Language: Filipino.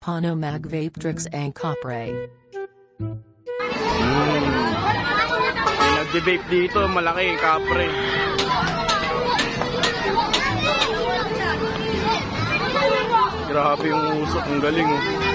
Paano Magvape ang Kapre. Nag-vape dito, malaki kapre. Grabe yung usok, ang galing.